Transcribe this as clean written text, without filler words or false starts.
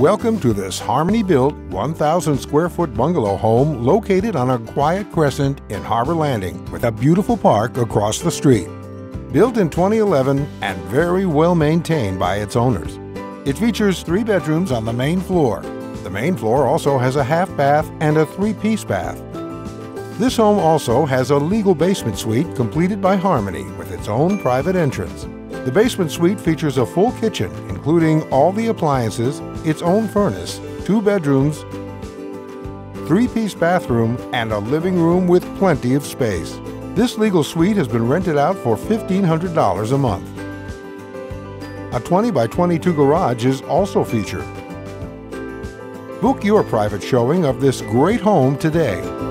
Welcome to this Harmony Built 1,000 square foot bungalow home located on a quiet crescent in Harbour Landing with a beautiful park across the street. Built in 2011 and very well maintained by its owners. It features 3 bedrooms on the main floor. The main floor also has a half bath and a 3-piece bath. This home also has a legal basement suite completed by Harmony with its own private entrance. The basement suite features a full kitchen, including all the appliances, its own furnace, 2 bedrooms, 3-piece bathroom, and a living room with plenty of space. This legal suite has been rented out for $1,500 a month. A 20 by 22 garage is also featured. Book your private showing of this great home today.